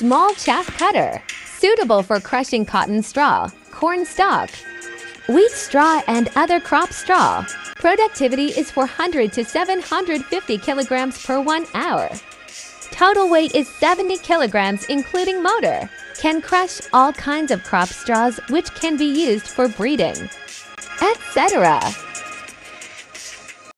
Small chaff cutter, suitable for crushing cotton straw, corn stalk, wheat straw and other crop straw. Productivity is 400 to 750 kilograms per 1 hour. Total weight is 70 kilograms including motor. Can crush all kinds of crop straws which can be used for breeding, etc.